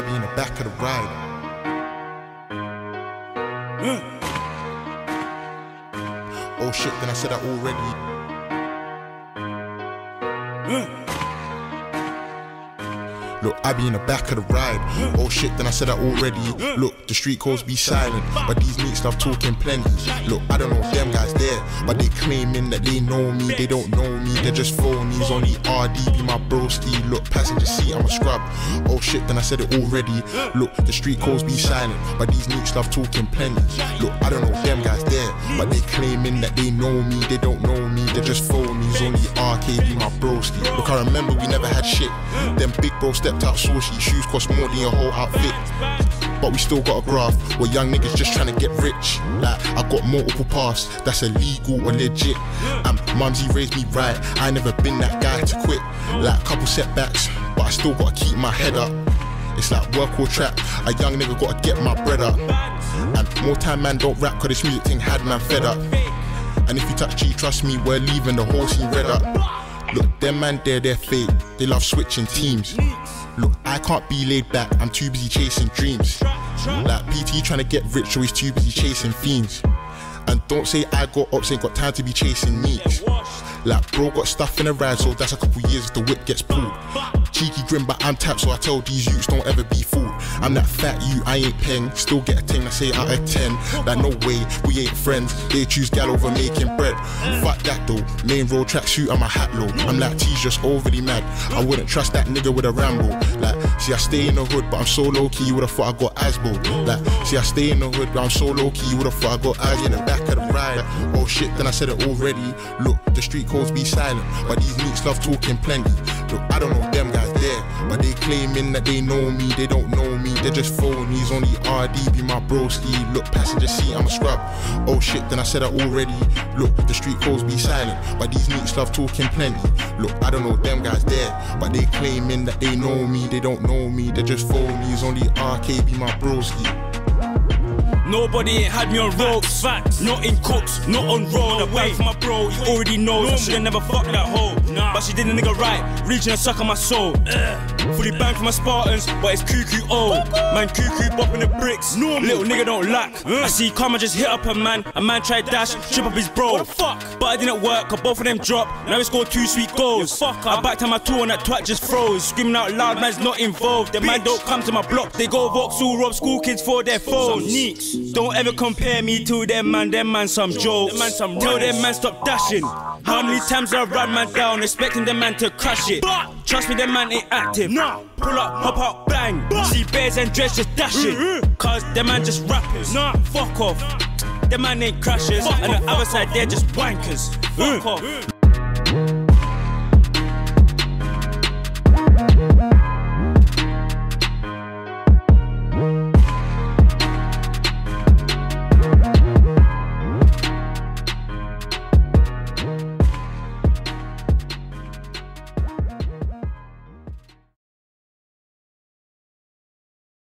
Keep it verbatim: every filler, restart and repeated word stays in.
I be in the back of the ride. Mm. Oh shit, then I said I already. Mm. Look, I be in the back of the ride. Oh shit, then I said that already. Look, the street calls be silent, but these mates love talking plenty. Look, I don't know if them guys there, but they claiming that they know me. They don't know me, they're just phonies. Only R D be my broski. Look, passenger seat, I'm a scrub. Oh shit, then I said it already. Look, the street calls be silent, but these mates love talking plenty. Look, I don't know if them guys there, but they claiming that they know me. They don't know me, they're just phonies. Only R K be my broski. Look, I remember we never had shit. Them big bro steps out saucy, shoes cost more than your whole outfit. But we still got a graph, where young niggas just trying to get rich. Like, I got multiple paths, that's illegal or legit. And mumsy raised me right, I ain't never been that guy to quit. Like, couple setbacks, but I still gotta keep my head up. It's like work or trap, a young nigga gotta get my bread up. And more time man don't rap, cause this music thing had man fed up. And if you touch G, trust me, we're leaving the whole scene red up. Look, them man there, they're fake, they love switching teams. Look, I can't be laid back, I'm too busy chasing dreams. Like P T trying to get rich, always too busy chasing fiends. And don't say I got ops, ain't got time to be chasing neeks. Like bro got stuff in a ride, so that's a couple years if the whip gets pulled. Cheeky grin, but I'm tapped, so I tell these youths don't ever be fooled. I'm that fat you, I ain't peng, still get a ting, I say out of ten. Like no way, we ain't friends, they choose gal over making bread. Fuck that though, main road tracksuit and my hat low. I'm like T's just overly mad, I wouldn't trust that nigga with a Rambo. Like, see I stay in the hood, but I'm so low key, you would've thought I got Asbo. Like, see I stay in the hood, but I'm so low key, you would've thought I got eyes in the back of the ride. Oh shit, then I said it already. Look, the street calls be silent, but these meeks love talking plenty. Look, I don't know them guys there, but they claiming that they know me. They don't know me, they're just phonies. Only R D be my broski. Look, passenger seat, I'm a scrub. Oh shit, then I said I already. Look, the street calls be silent, but these meeks love talking plenty. Look, I don't know them guys there, but they claiming that they know me. They don't know me, they're just phonies. Only R K be my broski. Nobody ain't had me on ropes, facts. Not in cooks, not on road. I bang for my bro, he already knows no I should've never fucked that hoe, nah. But she did a nigga right, reaching a suck on my soul. uh. Fully banged for my Spartans, but it's Q Q old. Man Q Q bopping the bricks, no, little nigga don't lack. uh. I see karma just hit up a man, a man tried dash, trip up his bro. What the fuck? But it didn't work, cause both of them dropped. Now we scored two sweet goals. Fuck, I backed on my two and that twat just froze. Screaming out loud, man's not involved. The man don't come to my block, they go Vauxhall, rob school kids for their phones. Neeks. Don't ever compare me to them man, them man some jokes. Tell them man stop dashing. How many times I ran man down, expecting them man to crash it. Trust me, them man ain't active. Pull up, hop out, bang. See bears and dreads just dashing, cause them man just rappers. Fuck off, them man ain't crashers. And the other side they're just wankers. Fuck off.